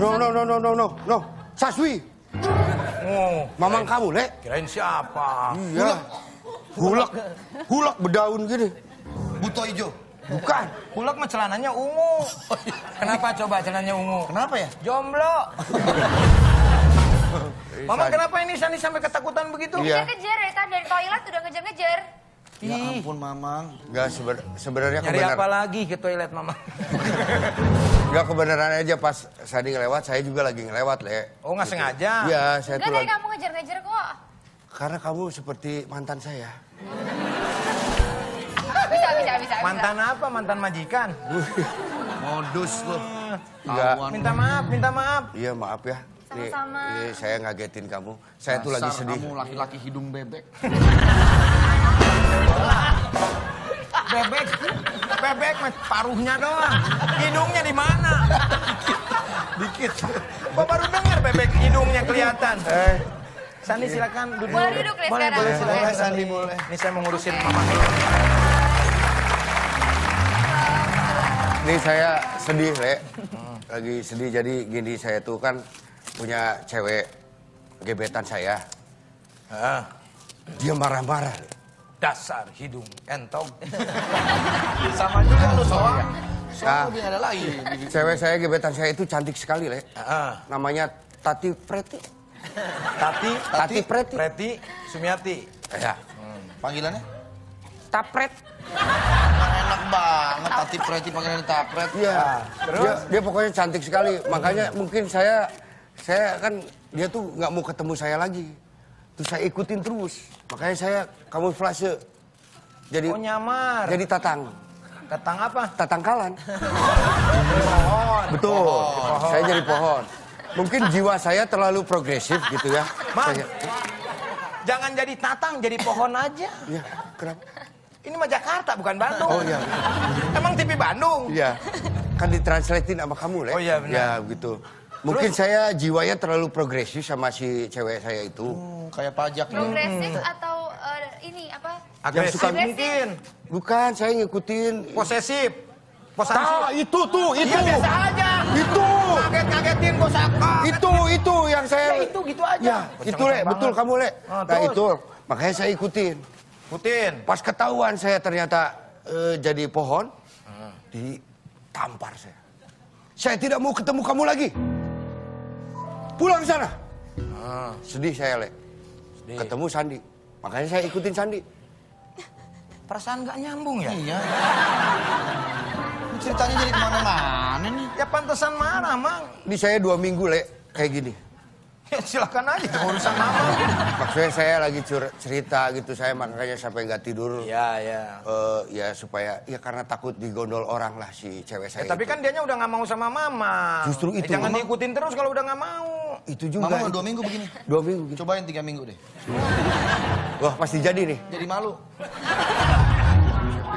No. Saswi. Oh, mamang kamu, Le. Kirain siapa? Iya. Hulak berdaun gini. Buto hijau. Bukan. Hulak mah celananya ungu. Kenapa coba celananya ungu? Kenapa ya? Jomblo. Mamang kenapa ini Sani sampai ketakutan begitu? Iya. Dia kejar ya, dari toilet udah ngejar-ngejar. Ya ampun Mamang. Enggak sebenarnya kebenaran. Nyari apa lagi ke toilet Mamang? Enggak kebenaran aja pas Sani ngelewat, saya juga lagi ngelewat, Le. Oh, nggak sengaja? Iya, saya tuh. Enggak, kamu ngejar-ngejar kok. Karena kamu seperti mantan saya. Bisa. Mantan apa? Mantan majikan? Modus lu. Enggak. Minta maaf. Iya, maaf ya. Sama-sama. Nih, saya ngagetin kamu. Saya tuh lagi sedih. Kamu laki-laki hidung bebek. Bebek paruhnya doang. Hidungnya di mana? Dikit. Kok baru dengar bebek hidungnya kelihatan. Sandi silakan duduk. Boleh duduk ya sekarang. Boleh silakan Sandi boleh. Ini saya mau ngurusin mama. Ini saya sedih, Le. Lagi sedih jadi gini, saya tuh kan punya cewek gebetan saya. Dia marah-marah, Le. Dasar hidung entong. Sama juga lu soal. Soal lebih ada lagi. Cewek saya, gebetan saya itu cantik sekali, Le. Namanya Tati Preti. Tati Preti Sumiati. Ya. Panggilannya? Tapret. Enak banget Tati Preti panggilannya Tapret. Iya. Dia pokoknya cantik sekali. Makanya mungkin saya kan dia tuh nggak mau ketemu saya lagi. Terus saya ikutin terus, makanya saya kamuflase, jadi nyamar, jadi tatang apa? Tatangkalan. Pohon. Betul. Pohon. Saya jadi pohon. Mungkin jiwa saya terlalu progresif gitu ya. Mas, jangan jadi tatang, jadi pohon aja. Iya, kenapa? Ini mah Jakarta bukan Bandung. Oh iya. Emang TV Bandung. Iya. Kan ditranslatein sama kamu, Le. Oh iya benar. Ya gitu. Mungkin saya jiwanya terlalu progresif sama si cewek saya itu. Kayak pajak. Progresif atau ini apa? Agresif suka mungkin. Bukan, saya ngikutin. Posesif. Nah, itu. Iya, biasa aja. Itu. Kaget-kagetin kosaka. Itu yang saya. Ya, itu gitu aja. Ya, itu, Le. Betul kamu, Le. Nah, itu. Makanya saya ikutin. Pas ketahuan saya ternyata jadi pohon. Ditampar saya. Saya tidak mau ketemu kamu lagi. Pulang sana. Sedih saya, Le. Sedih. Ketemu Sandi. Makanya saya ikutin Sandi. Perasaan gak nyambung ya? Iya. Ceritanya jadi kemana-mana nih. Ya pantesan marah, Mang. Ini saya 2 minggu, Le. Kayak gini. Ya silakan aja. Urusan Mama. Maksudnya saya lagi cerita gitu. Saya makanya sampai gak tidur. Iya. Ya supaya. Ya karena takut digondol orang lah si cewek saya. Tapi kan dianya udah gak mau sama Mama. Justru itu. Jangan diikutin terus kalau udah gak mau. Itu juga. Mama udah 2 minggu begini? 2 minggu begini. Cobain 3 minggu deh. Wah pasti jadi nih. Jadi malu.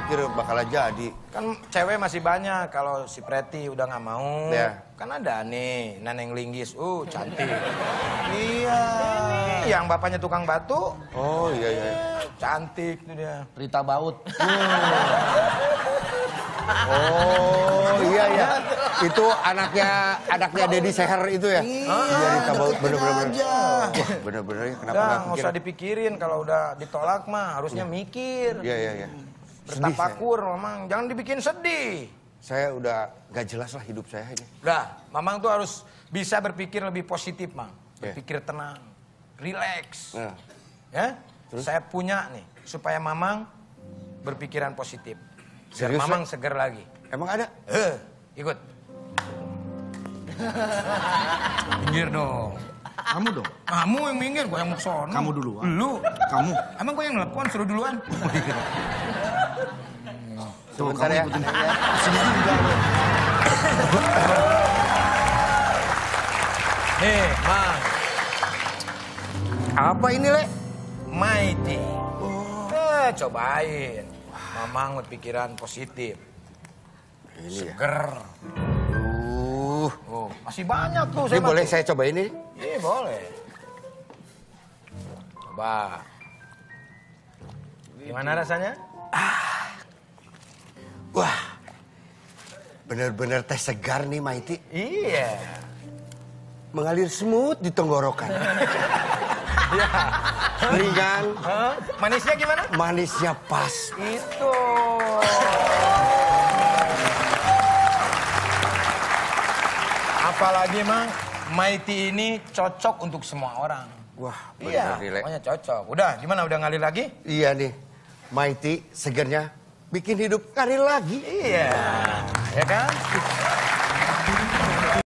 Pikir bakalan jadi. Kan cewek masih banyak. Kalau si Preti udah gak mau. Ya. Kan ada nih Naneng Linggis. Cantik. Iya. Ini yang bapaknya tukang batu. Oh iya. Cantik tuh dia. Prita Baut. Oh iya. Itu anaknya Deddy Seher itu ya? Iya, ditabaut bener-bener. Bener-bener ya, kenapa nggak pikirin? Nggak usah dipikirin, kalau udah ditolak mah harusnya mikir. Iya. Bertafakur, Mamang. Jangan dibikin sedih. Saya udah gak jelas lah hidup saya ini. Udah, Mamang tuh harus bisa berpikir lebih positif, Mang. Berpikir tenang, relax. Ya, terus? Saya punya nih, supaya Mamang berpikiran positif. Biar Mamang seger lagi. Emang ada? Ikut. Minggir dong. Kamu dong. Kamu yang minggir, gue yang sono. Kamu duluan. Lu? Kamu. Emang gue yang nelpon, suruh duluan. Sebentar ya. Nih, Mang. Apa ini, Le? Mighty. Cobain. Mamang berpikiran positif. Seger. Masih banyak tuh. Ini boleh saya coba ini? Iya boleh. Coba. Gimana rasanya? Wah, bener-bener teh segar nih Mighty. Iya. mengalir smooth di tenggorokan. Ya. Ringan. Manisnya gimana? Manisnya pas. Itu. Apalagi Mang, Mighty ini cocok untuk semua orang. Wah, iya, pokoknya cocok. Udah, gimana? Udah ngalir lagi? Iya nih, Mighty segernya bikin hidup ngalir lagi. Iya, ya kan?